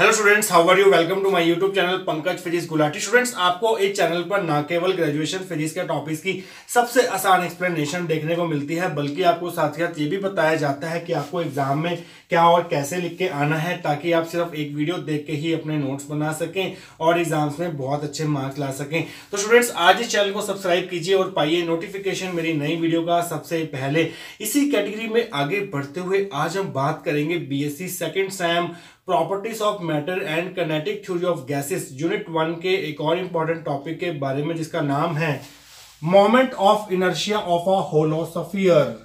Hello students, how are you. Welcome to my YouTube channel Pankaj physics Gulati. Students, आपको इस channel पर ना केवल ग्रेजुएशन फिजिक्स के टॉपिक्स की सबसे आसान एक्सप्लेनेशन देखने को मिलती है, बल्कि आपको साथ ही साथ ये भी बताया जाता है कि आपको एग्जाम में क्या और कैसे लिख के आना है, ताकि आप सिर्फ एक वीडियो देख के ही अपने नोट्स बना सकें और एग्जाम्स में बहुत अच्छे मार्क्स ला सकें। तो स्टूडेंट्स, आज इस चैनल को सब्सक्राइब कीजिए और पाइए नोटिफिकेशन मेरी नई वीडियो का सबसे पहले। इसी कैटेगरी में आगे बढ़ते हुए आज हम बात करेंगे BSc second sem properties of matter and kinetic theory of gases unit 1 के एक और इंपॉर्टेंट टॉपिक के बारे में, जिसका नाम है moment of inertia of a hollow sphere.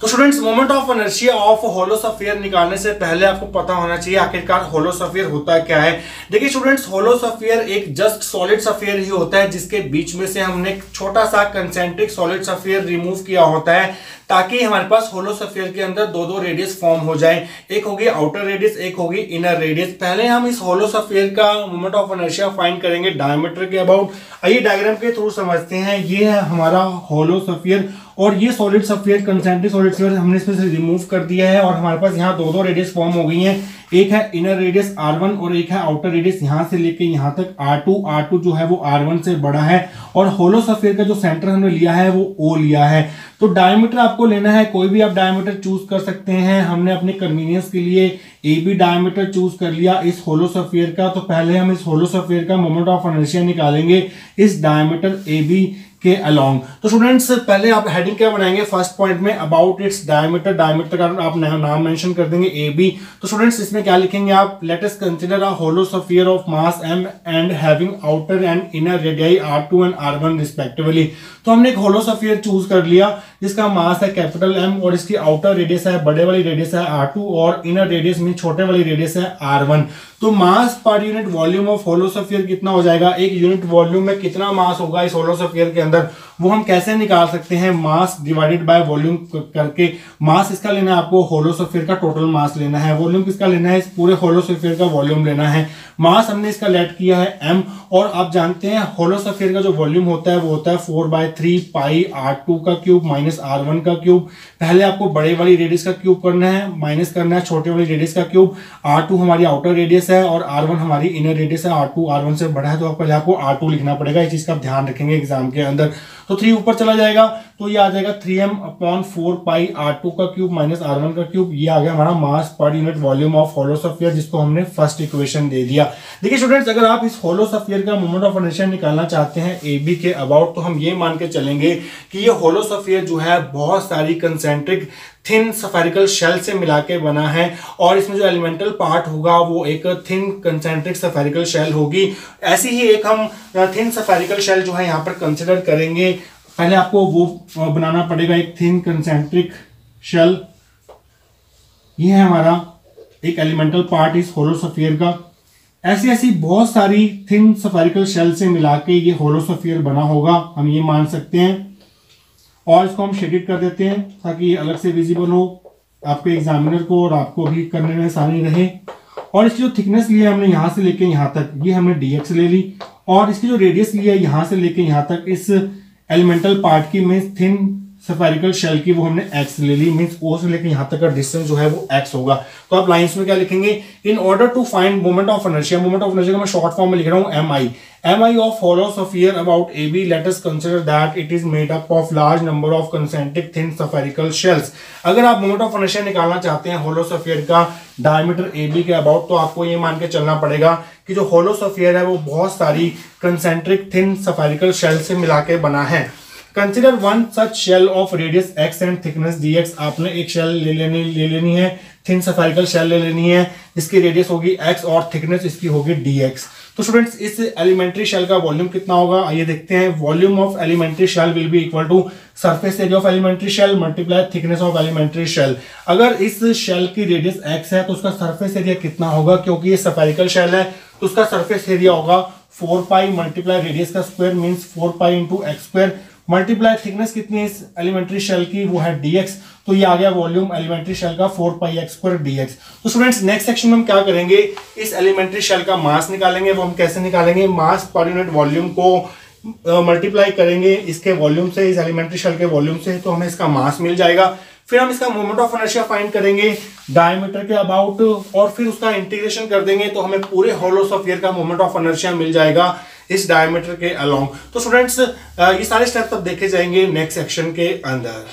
तो students, moment of inertia of hollow sphere निकालने से पहले आपको पता होना चाहिए आखिरकार होलो स्फीयर होता क्या है। देखिए स्टूडेंट्स, होलो स्फीयर एक जस्ट सॉलिड स्फीयर ही होता है, जिसके बीच में से हमने छोटा सा कंसेंट्रिक सॉलिड स्फीयर रिमूव किया होता है, ताकि हमारे पास होलो स्फीयर के अंदर दो रेडियस फॉर्म हो जाए। एक होगी आउटर रेडियस, एक होगी इनर रेडियस। पहले हम इस होलो स्फीयर का मोमेंट ऑफ इनर्शिया फाइंड करेंगे डायमीटर के अबाउट। आइए डायग्राम के थ्रू समझते हैं। ये है हमारा होलो स्फीयर और ये solid sphere concentric solid sphere हमने इसमें से रिमूव कर दिया है और हमारे पास यहाँ दो रेडियस फॉर्म हो गई है। एक है इनर रेडियस R1 और एक है आउटर रेडियस यहाँ से लेके यहाँ तक R2। R2 जो है वो R1 से बड़ा है और होलो स्फीयर का जो सेंटर हमने लिया है वो O लिया है। तो डायमीटर आपको लेना है, कोई भी आप डायमीटर चूज कर सकते हैं। हमने अपने कन्वीनियंस के लिए AB डायमीटर चूज कर लिया इस होलो स्फीयर का। तो पहले हम इस होलो स्फीयर का मोमेंट ऑफ इनर्शिया निकालेंगे इस डायमीटर AB के अलोंग। तो स्टूडेंट्स, पहले आप हेडिंग क्या बनाएंगे फर्स्ट पॉइंट में, अबाउट इट्स डायमीटर। डायमीटर का आप नाम मेंशन कर देंगे AB। तो स्टूडेंट्स, इसमें क्या लिखेंगे आप, let us consider a hollow sphere of mass m and having outer and inner radii R2 and R1 respectively. तो हमने एक होलो स्फीयर चूज कर लिया जिसका मास है कैपिटल M और इसकी आउटर रेडियस है, बड़े वाली रेडियस है R2 और इनर रेडियस में छोटे वाली रेडियस है R1। तो मास पर unit volume of hollow sphere कितना हो जाएगा, एक यूनिट वॉल्यूम में कितना मास होगा इस होलो स्फीयर के अंदर, वो हम कैसे निकाल सकते हैं, मास डिवाइडेड बाय वॉल्यूम करके। मास इसका लेना है आपको, होलो स्फीयर का टोटल मास लेना है। वॉल्यूम किसका लेना है, इस पूरे होलो स्फीयर का वॉल्यूम लेना है। मास हमने इसका लेट किया है m और आप जानते हैं होलो स्फीयर का जो वॉल्यूम होता है वो होता है 4/3 पाई R2 का क्यूब माइनस R1 का क्यूब। पहले आपको बड़े वाली रेडियस का क्यूब करना है, माइनस करना है छोटे वाली रेडियस का क्यूब। R2 हमारी आउटर रेडियस है और R1 हमारी इनर रेडियस है। R2 R1 से बड़ा है, तो पहले आपको R2 लिखना पड़ेगा। इस चीज का ध्यान रखेंगे एग्जाम के अंदर। तो 3 ऊपर चला जाएगा तो ये आ जाएगा 3m/4 पाई R2 का क्यूब माइनस R1 का क्यूब। ये आ गया हमारा मास पर unit volume of hollow sphere, जिसको हमने फर्स्ट इक्वेशन दे दिया। देखिए स्टूडेंट्स, अगर आप इस होलो स्फीयर का मोमेंट ऑफ इनर्शिया निकालना चाहते हैं AB के अबाउट, तो हम ये मान के चलेंगे कि ये होलो स्फीयर जो है बहुत सारी कंसेंट्रिक थिन स्फेरिकल शेल से मिला के बना है और इसमें जो एलिमेंटल पार्ट होगा वो एक थिन कंसेंट्रिक स्फेरिकल शेल होगी। ऐसी ही एक हम थिन स्फेरिकल शेल जो है यहाँ पर कंसिडर करेंगे। पहले आपको वो बनाना पड़ेगा, एक थिन कंसेंट्रिक शेल। ये है हमारा एक एलिमेंटल पार्ट इस होलो स्फीयर का। ऐसी ऐसी बहुत सारी थिन स्फेरिकल शेल से मिला के ये होलो स्फीयर बना होगा, हम ये मान सकते हैं। और इसको हम शेडेड कर देते हैं ताकि ये अलग से विजिबल हो आपके एग्जामिनर को और आपको भी करने में आसानी रहे। और इसकी जो थिकनेस ली है हमने यहाँ से लेके यहाँ तक, ये हमने dx ले ली, और इसकी जो रेडियस ली है यहाँ से लेके यहाँ तक इस एलिमेंटल पार्ट की मीन्स थिन स्फेरिकल शेल की, वो हमने x ले ली। मीन्स O से लेके यहाँ तक का डिस्टेंस जो है वो x होगा। तो आप लाइंस में क्या लिखेंगे, in order to find moment of inertia, moment of inertia मैं शॉर्ट फॉर्म में लिख रहा हूँ MI of hollow sphere about AB, let us consider that it is made up of large number of concentric thin spherical shells। अगर आप moment of inertia निकालना चाहते हैं hollow sphere का diameter AB के about, तो आपको ये मान के चलना पड़ेगा कि जो hollow sphere है वो बहुत सारी concentric thin spherical shell से मिला के बना है। Consider one such shell of radius x and thickness dx। आपने एक shell ले लेनी है, थिन स्फेरिकल शेल ले लेनी है, इसकी रेडियस होगी x और थिकनेस इसकी होगी dx। तो स्टूडेंट्स, इस एलिमेंट्री शेल का वॉल्यूम कितना होगा आइए देखते हैं। Volume of elementary shell will be equal to surface area of elementary shell multiply thickness of elementary shell. अगर इस शेल की रेडियस x है तो उसका सरफेस एरिया कितना होगा, क्योंकि ये स्फेरिकल शेल है तो उसका सरफेस एरिया होगा 4 पाई मल्टीप्लाई रेडियस का square means 4 pi into x square multiply thickness कितनी है इस एलिमेंट्री शेल की, वो है dx। तो ये आ गया वॉल्यूम एलिमेंट्री शेल का 4 पाई x स्क्वायर dx। तो स्टूडेंट्स, नेक्स्ट सेक्शन में हम क्या करेंगे, इस एलिमेंट्री शेल का मास निकालेंगे। वो हम कैसे निकालेंगे, मास पर यूनिट वॉल्यूम को मल्टीप्लाई करेंगे इसके वॉल्यूम से, इस एलिमेंट्री शेल के वॉल्यूम से, तो हमें इसका मास मिल जाएगा। फिर हम इसका मोमेंट ऑफ इनर्शिया फाइंड करेंगे डायमीटर के अबाउट और फिर उसका इंटीग्रेशन कर देंगे तो हमें पूरे होलो स्फीयर का मोमेंट ऑफ इनर्शिया मिल जाएगा इस डायमीटर के अलोंग। तो स्टूडेंट्स ये सारे स्टेप्स अब देखे जाएंगे नेक्स्ट सेक्शन के अंदर।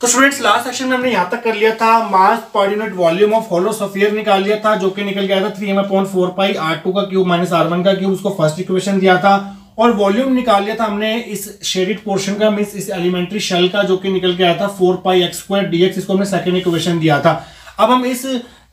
तो स्टूडेंट्स लास्ट सेक्शन में हमने यहां तक कर लिया था मास पर unit volume of hollow sphere निकाल लिया था जो कि निकल गया था 3m/4π r2 का क्यूब माइनस r1 का क्यूब, उसको फर्स्ट इक्वेशन दिया था। और वॉल्यूम निकाल लिया था हमने इस शेडेड पोर्शन का मींस इस एलिमेंट्री शेल का जो कि निकल के आया था 4πx2dx, इसको हमने सेकंड इक्वेशन दिया था। अब हम इस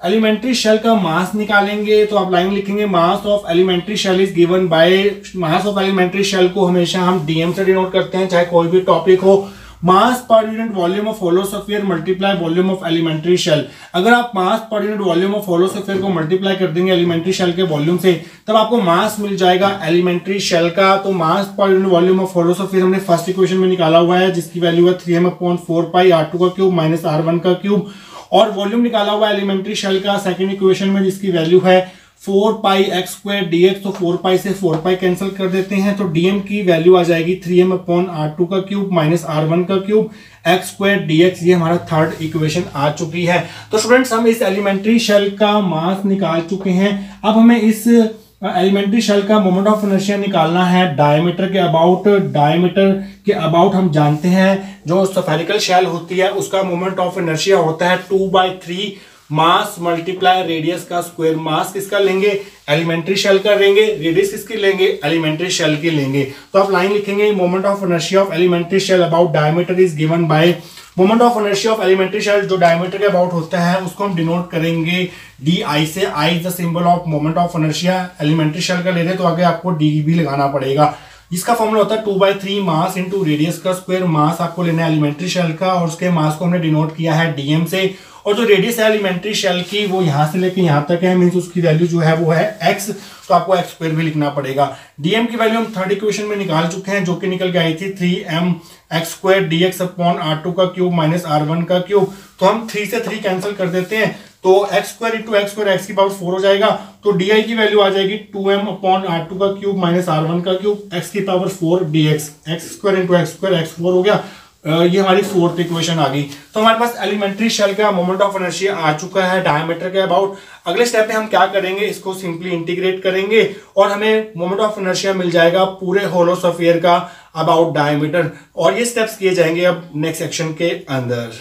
एलिमेंट्री शेल का मास निकालेंगे तो आप लाइन लिखेंगे mass of elementary shell is given by, mass of elementary shell को हमेशा हम डीएम से डिनोट करते हैं चाहे कोई भी टॉपिक हो। मास पर unit volume of hollow sphere multiply volume of elementary shell. अगर आप मास पर unit volume of hollow sphere को मल्टीप्लाई कर देंगे एलिमेंट्री शेल के वॉल्यूम से तब आपको मास मिल जाएगा एलिमेंट्री शेल का। तो मास पर unit volume of hollow sphere हमने फर्स्ट इक्वेशन में निकाला हुआ है जिसकी वैल्यू है 3m/4π r2 का क्यूब माइनस r1 का क्यूब। और वॉल्यूम निकाला हुआ एलिमेंट्री शेल का सेकंड इक्वेशन में जिसकी वैल्यू है 4πx2dx। तो 4π से 4π कैंसिल कर देते हैं तो dm की वैल्यू आ जाएगी 3m/r2 का क्यूब माइनस r1 का क्यूब x2dx। ये हमारा थर्ड इक्वेशन आ चुकी है। तो स्टूडेंट्स हम इस एलिमेंट्री शेल का मास निकाल चुके हैं। अब हमें इस एलिमेंट्री शेल का मोमेंट ऑफ इनर्शिया निकालना है डायमीटर के अबाउट। डायमीटर के अबाउट हम जानते हैं जो स्फेरिकल शेल होती है उसका मोमेंट ऑफ इनर्शिया होता है 2/3 मास मल्टीप्लाई रेडियस का स्क्वायर। मास किसका लेंगे? एलिमेंट्री शेल का लेंगे। रेडियस किसकी लेंगे? एलिमेंट्री शेल की लेंगे। तो आप लाइन लिखेंगे moment of inertia of elementary shell about diameter is given by, moment of inertia of elementary shell जो डायमीटर के अबाउट होता है उसको हम डिनोट करेंगे डी आई से। I is the symbol of moment of inertia. Elementary shell का ले रहे तो आगे आपको डी भी लगाना पड़ेगा। इसका फॉर्मूला होता है 2/3 मास इंटू रेडियस का स्क्वायर। मास आपको लेना है एलिमेंट्री शेल का और उसके मास को हमने डिनोट किया है डीएम से। और जो रेडियस है एलिमेंट्री शेल की वो यहाँ से लेके यहाँ तक है मीन्स उसकी वैल्यू जो है वो है x। तो आपको x स्क्वायर भी लिखना पड़ेगा। डीएम की वैल्यू हम थर्ड इक्वेशन में निकाल चुके हैं जो कि निकल के आई थी 3mx2dx अपॉन r2 का क्यूब माइनस r1 का क्यूब। तो हम 3 से 3 कैंसिल कर देते हैं तो x2 x की पावर 4 हो जाएगा। तो डी आई की वैल्यू आ जाएगी 2m/r2 का क्यूब माइनस r1 का क्यूब x की पावर 4 dx। x2 x 4 हो गया। ये हमारी फोर्थ इक्वेशन आ गई। तो हमारे पास एलिमेंट्री शेल का मोमेंट ऑफ इनर्शिया आ चुका है डायमीटर के अबाउट। अगले स्टेप में हम क्या करेंगे? इसको सिंपली इंटीग्रेट करेंगे और हमें मोमेंट ऑफ इनर्शिया मिल जाएगा पूरे होलो स्फीयर का अबाउट डायमीटर। और ये स्टेप्स किए जाएंगे अब नेक्स्ट सेक्शन के अंदर।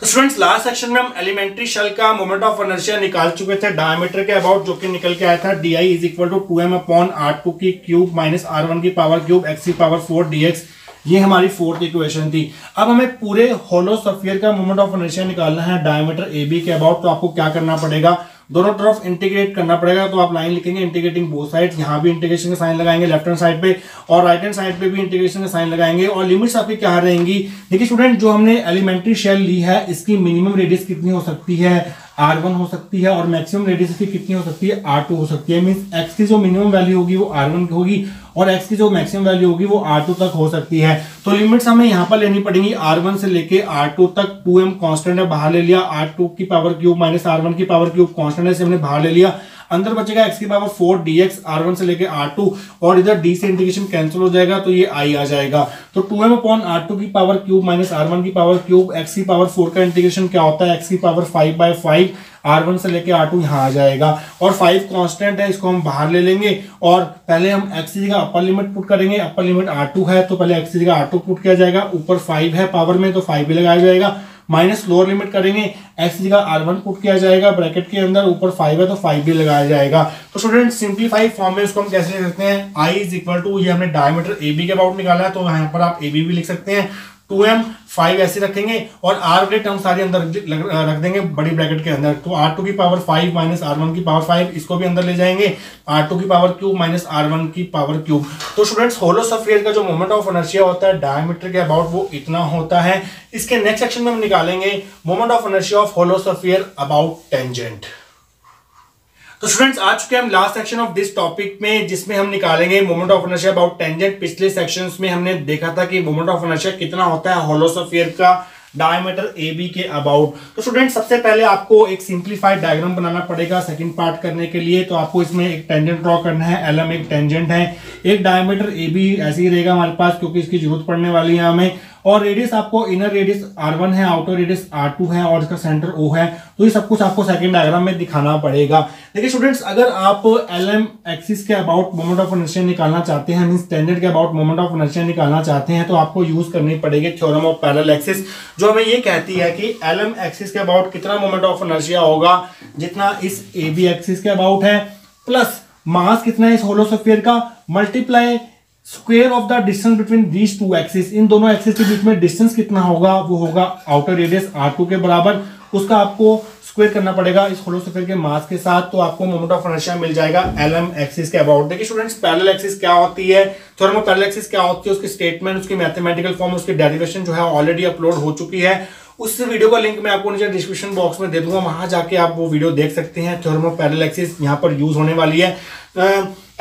तो स्टूडेंट्स लास्ट सेक्शन में हम एलिमेंट्री शेल का मोमेंट ऑफ इनर्शिया निकाल चुके थे डायमीटर के अबाउट जो कि निकल के आया था D I is equal to 2m/r2 की क्यूब माइनस r1 की पावर क्यूब x की पावर 4 dx। ये हमारी फोर्थ इक्वेशन थी। अब हमें पूरे होलो स्फीयर का मोमेंट ऑफ इनर्शिया निकालना है डायमीटर एबी के अबाउट। तो आपको क्या करना पड़ेगा? दोनों तरफ इंटीग्रेट करना पड़ेगा। तो आप लाइन लिखेंगे इंटीग्रेटिंग बोथ साइड। यहाँ भी इंटीग्रेशन का साइन लगाएंगे लेफ्ट हैंड साइड पे और राइट हैंड साइड पे भी इंटीग्रेशन का साइन लगाएंगे। और लिमिट्स आपकी क्या रहेंगी? देखिए स्टूडेंट जो हमने एलिमेंट्री शेल ली है इसकी मिनिमम रेडियस कितनी हो सकती है? r1 हो सकती है। और मैक्सिमम रेडियस की कितनी हो सकती है? r2 हो सकती है। मींस x की जो मिनिमम वैल्यू होगी वो r1 की होगी और x की जो मैक्सिमम वैल्यू होगी वो r2 तक हो सकती है। तो लिमिट्स हमें यहाँ पर लेनी पड़ेंगी r1 से लेके r2 तक। 2m कांस्टेंट है बाहर ले लिया, r2 की पावर क्यूब माइनस r1 की पावर क्यूब कांस्टेंट है से हमने बाहर ले लिया। अंदर बचेगा x की पावर 4 dx r1 से लेके r2 और इधर d से इंटीग्रेशन कैंसिल हो जाएगा तो ये i आ जाएगा। तो 2m/r2 की पावर क्यूब माइनस r1 की पावर क्यूब x की पावर 4 का इंटीग्रेशन क्या होता है? x की पावर 5/5 r1 से लेके r2 यहाँ आ जाएगा। और 5 कांस्टेंट है इसको हम बाहर ले लेंगे और पहले हम x की जगह अपर लिमिट पुट करेंगे। अपर लिमिट r2 है तो पहले x की जगह r2 पुट किया जाएगा। ऊपर 5 है पावर में तो 5 भी लगाया जाएगा। माइनस लोअर लिमिट करेंगे, एक्स का r1 पुट किया जाएगा ब्रैकेट के अंदर। ऊपर 5 है तो 5 भी लगाया जाएगा। तो स्टूडेंट सिंप्लीफाई फॉर्म में इसको हम कैसे लिख सकते हैं? आई इज इक्वल टू, ये हमने डायमीटर ए बी के अबाउट निकाला है तो यहाँ पर आप ए बी भी लिख सकते हैं। 2m 5 ऐसे रखेंगे और r वाले टर्म सारे अंदर रख देंगे बड़ी ब्रैकेट के अंदर। तो r2 की पावर 5 माइनस r1 की पावर 5 इसको भी अंदर ले जाएंगे। r2 की पावर क्यूब माइनस r1 की पावर क्यूब। तो स्टूडेंट्स होलो स्फीयर का जो मोमेंट ऑफ इनर्शिया होता है डायमीटर के अबाउट वो इतना होता है। इसके नेक्स्ट सेक्शन में हम निकालेंगे moment of inertia of hollow sphere about tangent. तो स्टूडेंट्स आ चुके हम last section of this topic में जिसमें हम निकालेंगे moment of inertia about tangent. पिछले सेक्शंस में हमने देखा था कि मोमेंट ऑफ इनर्शिया कितना होता है होलो स्फीयर का डायमीटर AB के अबाउट। तो स्टूडेंट सबसे पहले आपको एक सिंप्लीफाइड डायग्राम बनाना पड़ेगा सेकंड पार्ट करने के लिए। तो आपको इसमें एक टेंजेंट ड्रॉ करना है, LM एक टेंजेंट है, एक डायमीटर AB ऐसे ही रहेगा हमारे पास क्योंकि इसकी जरूरत पड़ने वाली है हमें, और रेडियस आपको इनर रेडियस R1 है, आउटर रेडियस R2 है और इसका सेंटर O है। तो ये सब कुछ आपको सेकंड डायग्राम में दिखाना पड़ेगा। देखिए स्टूडेंट्स, अगर आप LM एक्सिस के अबाउट मोमेंट ऑफ इनर्शिया निकालना चाहते हैं, मींस टेंजेंट के अबाउट मोमेंट ऑफ इनर्शिया निकालना चाहते हैं, तो आपको यूज करनी पड़ेगी थ्योरम ऑफ पैरेलल एक्सिस, जो हमें ये कहती है कि LM एक्सिस के अबाउट कितना मोमेंट ऑफ इनर्शिया होगा जितना इस AB एक्सिस के अबाउट है, प्लस मास कितना है इस होलो स्फीयर का, multiply square of the distance between these two axis, इन दोनों एक्सिस के बीच में डिस्टेंस कितना होगा, वो होगा आउटर रेडियस R2 के बराबर, उसका आपको स्क्वायर करना पड़ेगा इस होलो स्फीयर के मास के साथ। तो आपको मोमेंट ऑफ इनर्शिया मिल जाएगा LM एक्सिस के अबाउट। देखिए स्टूडेंट्स, पैरेलल एक्सिस क्या होती है, थ्योरम ऑफ पैरेलल एक्सिस क्या होती है, उसकी स्टेटमेंट, उसकी मैथमेटिकल फॉर्म, उसकी डेरिवेशन जो है ऑलरेडी अपलोड हो चुकी है। उस वीडियो का लिंक मैं आपको नीचे डिस्क्रिप्शन बॉक्स में दे दूंगा, वहां जाके आप वो वीडियो देख सकते हैं। थ्योरम ऑफ पैरेलल एक्सिस यहाँ पर यूज होने वाली है।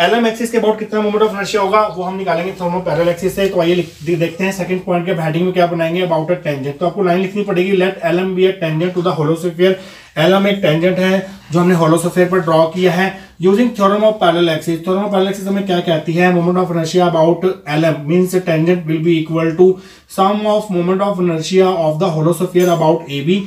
LM एक्सिस के अबाउट कितना मोमेंट ऑफ इनर्शिया होगा वो हम निकालेंगे थ्योरम ऑफ पैरेलल एक्सिस से। तो आइए देखते हैं सेकंड पॉइंट के हेडिंग में क्या बनाएंगे, अबाउट अ टेंजेंट। तो आपको लाइन लिखनी पड़ेगी, let LM be a tangent to the hollow sphere. LM एक टेंजेंट है जो हमने होलो स्फीयर पर ड्रॉ किया है using theorem of parallel axis. Theorem of parallel axis हमें क्या कहती है, moment of inertia about LM means tangent will be equal to sum of moment of inertia of the hollow sphere about AB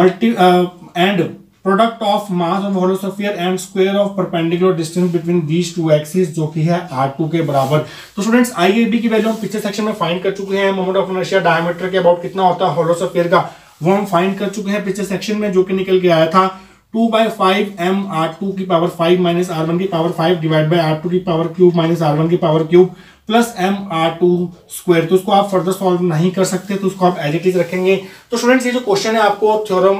multi and product of mass of hollow sphere and square of perpendicular distance between these two axis, जो कि है R2 के बराबर। तो students, IAB की value हम पिछले section में फाइंड कर चुके हैं। मोमेंट ऑफ इनर्शिया डायमीटर के अबाउट कितना होता है होलो स्फीयर का, वो हम फाइंड कर चुके हैं पिछले सेक्शन में, जो कि निकल के आया था 2/5 m R2 की पावर 5 - R1 की पावर 5 डिवाइड बाई R2 की पावर क्यूब माइनस R1 की power cube plus mR2 square. तो उसको आप फर्दर सॉल्व नहीं कर सकते, तो उसको आप एज इट इज रखेंगे। तो स्टूडेंट्स, ये जो क्वेश्चन है आपको theorem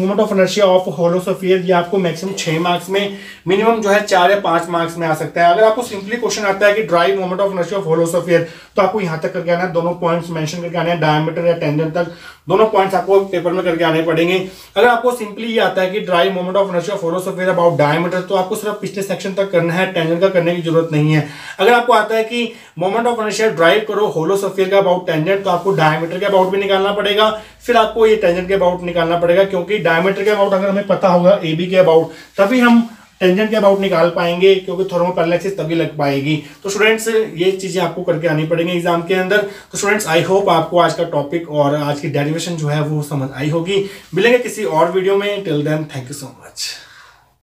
moment of inertia of hollow sphere, ये आपको मैक्सिमम 6 मार्क्स में, मिनिमम जो है 4 या 5 मार्क्स में आ सकता है। अगर आपको सिंपली क्वेश्चन आता है कि drive moment of inertia of hollow sphere, तो आपको यहाँ तक करके आना है, दोनों पॉइंट्स मेंशन करके आने हैं, डायमीटर या टेंजेंट तक दोनों पॉइंट्स आपको पेपर में करके आने पड़ेंगे। अगर आपको सिंपली ये आता है कि drive moment of inertia of hollow sphere about diameter, तो आपको सिर्फ पिछले सेक्शन तक करना है, टेंजेंट का करने की जरूरत नहीं है। अगर आपको आता है कि मोमेंट ऑफ इनर्शिया ड्राइव करो होलो स्फीयर का अबाउट टेंजेंट, तो आपको डायमीटर के अबाउट भी निकालना पड़ेगा, फिर आपको ये टेंजेंट के अबाउट निकालना पड़ेगा, क्योंकि डायमीटर के अबाउट अगर हमें पता होगा AB के अबाउट, तभी हम टेंजेंट के अबाउट निकाल पाएंगे, क्योंकि थ्योरम ऑफ पैरेलल एक्सिस तभी लग पाएगी। तो स्टूडेंट्स, ये चीजें आपको करके आनी पड़ेंगी एग्जाम के अंदर। तो स्टूडेंट्स, आई होप आपको आज का टॉपिक और आज की डेरिवेशन जो है वो समझ आई होगी। मिलेंगे किसी और वीडियो में, till then thank you so much.